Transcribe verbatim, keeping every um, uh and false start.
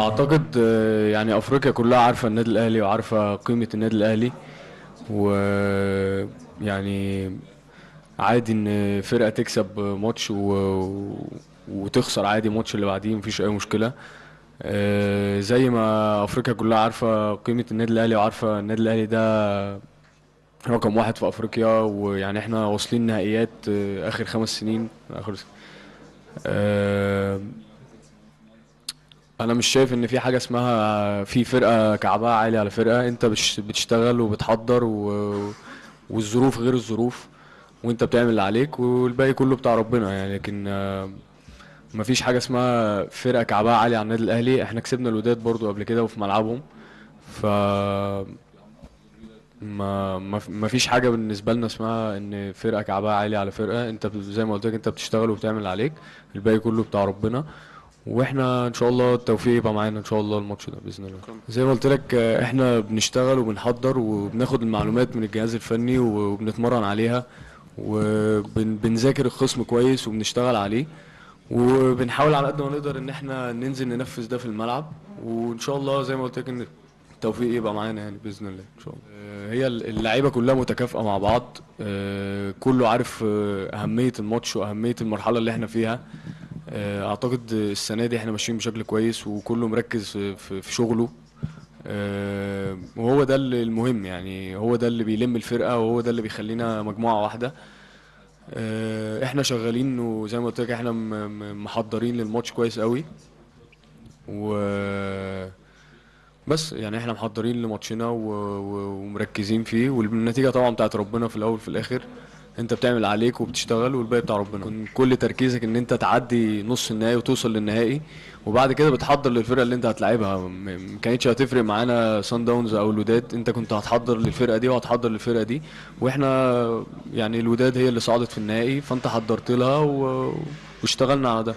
اعتقد آه، يعني افريقيا كلها عارفه النادي الاهلي وعارفه قيمه النادي الاهلي، و يعني عادي ان فرقه تكسب ماتش و... وتخسر عادي الماتش اللي بعديه، مفيش اي مشكله. آه، زي ما افريقيا كلها عارفه قيمه النادي الاهلي وعارفه النادي الاهلي ده رقم واحد في افريقيا، ويعني احنا واصلين نهائيات آه، اخر خمس سنين، اخر آه، انا مش شايف ان في حاجه اسمها في فرقه كعبها عالي على فرقه. انت بش- بتشتغل وبتحضر و... والظروف غير الظروف، وانت بتعمل اللي عليك والباقي كله بتاع ربنا يعني. لكن آه، مفيش حاجه اسمها فرقه كعبها عالي على النادي الاهلي. احنا كسبنا الوداد برضو قبل كده وفي ملعبهم، ف ما ما ف- ما فيش حاجه بالنسبه لنا اسمها ان فرقه كعبها عالي على فرقه. انت ب- زي ما قلت لك، انت بتشتغل وبتعمل اللي عليك، الباقي كله بتاع ربنا. واحنا ان شاء الله التوفيق يبقى معانا ان شاء الله الماتش ده باذن الله. شكرا. زي ما قلت لك آه، احنا بنشتغل وبنحضر وبناخد المعلومات من الجهاز الفني وبنتمرن عليها وبنذاكر الخصم كويس وبنشتغل عليه، وبنحاول على قد ما نقدر ان احنا ننزل ننفذ ده في الملعب. وان شاء الله زي ما قلت لك ان التوفيق يبقى معانا يعني باذن الله ان شاء الله. آه، هي اللعيبه كلها متكافئه مع بعض، آه، كله عارف آه، اهميه الماتش واهميه المرحله اللي احنا فيها. آه، اعتقد السنه دي احنا ماشيين بشكل كويس وكله مركز في في- في شغله، آه، وهو ده اللي المهم يعني، هو ده اللي بيلم الفرقه وهو ده اللي بيخلينا مجموعه واحده. آه، احنا شغالين وزي ما قلت لك احنا م- م- محضرين للماتش كويس قوي، و بس يعني احنا محضرين لماتشنا و... و... ومركزين فيه، والنتيجة طبعا بتاعت ربنا في الأول وفي الآخر. انت بتعمل عليك وبتشتغل والباقي بتاع ربنا. كن كل تركيزك ان انت تعدي نص النهائي وتوصل للنهائي، وبعد كده بتحضر للفرقة اللي انت هتلعبها. م- ما كانتش هتفرق معانا سان داونز او الوداد، انت كنت هتحضر للفرقة دي وهتحضر للفرقة دي. واحنا يعني الوداد هي اللي صعدت في النهائي، فانت حضرت لها و... واشتغلنا على ده.